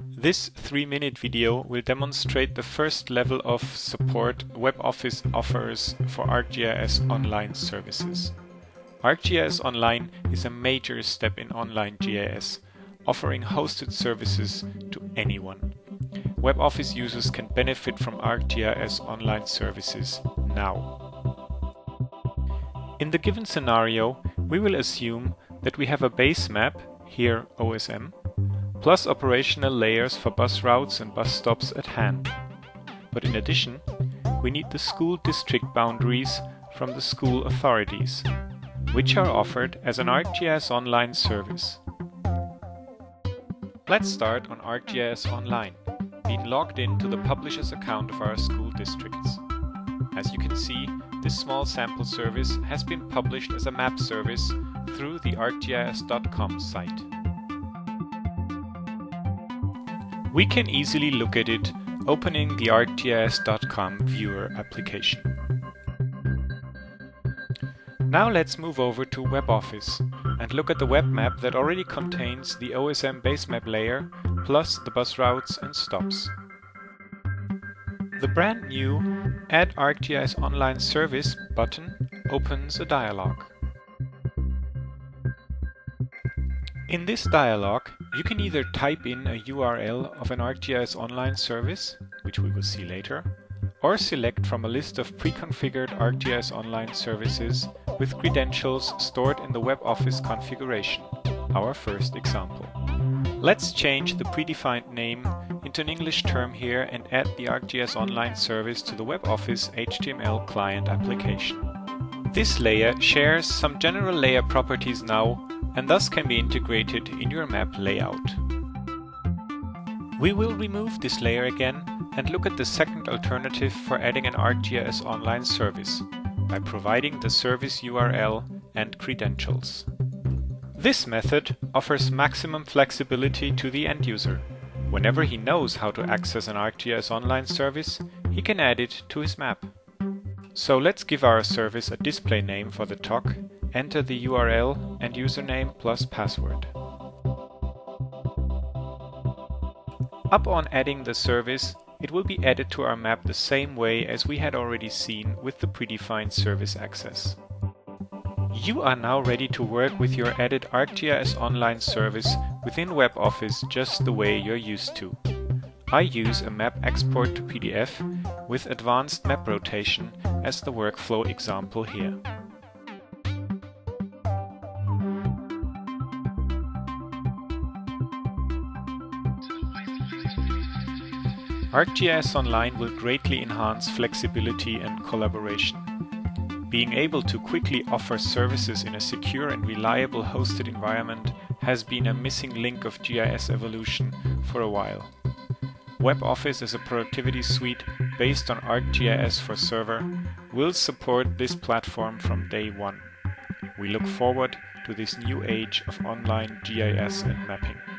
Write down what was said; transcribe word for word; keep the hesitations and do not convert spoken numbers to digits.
This three minute video will demonstrate the first level of support WebOffice offers for ArcGIS Online services. ArcGIS Online is a major step in online G I S, offering hosted services to anyone. WebOffice users can benefit from ArcGIS Online services now. In the given scenario, we will assume that we have a base map, here O S M, plus operational layers for bus routes and bus stops at hand. But in addition, we need the school district boundaries from the school authorities, which are offered as an ArcGIS Online service. Let's start on ArcGIS Online, being logged in to the publisher's account of our school districts. As you can see, this small sample service has been published as a map service through the arcgis dot com site. We can easily look at it opening the arcgis dot com viewer application. Now let's move over to WebOffice and look at the web map that already contains the O S M base map layer plus the bus routes and stops. The brand new Add ArcGIS Online Service button opens a dialog. In this dialog, you can either type in a U R L of an ArcGIS Online service, which we will see later, or select from a list of pre-configured ArcGIS Online services with credentials stored in the WebOffice configuration, our first example. Let's change the predefined name into an English term here and add the ArcGIS Online service to the WebOffice H T M L client application. This layer shares some general layer properties now and thus can be integrated in your map layout. We will remove this layer again and look at the second alternative for adding an ArcGIS Online service by providing the service U R L and credentials. This method offers maximum flexibility to the end user. Whenever he knows how to access an ArcGIS Online service, he can add it to his map. So let's give our service a display name for the T O C, enter the U R L and username plus password. Upon adding the service, it will be added to our map the same way as we had already seen with the predefined service access. You are now ready to work with your added ArcGIS Online service within WebOffice just the way you're used to. I use a map export to P D F with advanced map rotation as the workflow example here. ArcGIS Online will greatly enhance flexibility and collaboration. Being able to quickly offer services in a secure and reliable hosted environment has been a missing link of G I S evolution for a while. WebOffice as a productivity suite based on ArcGIS for Server will support this platform from day one. We look forward to this new age of online G I S and mapping.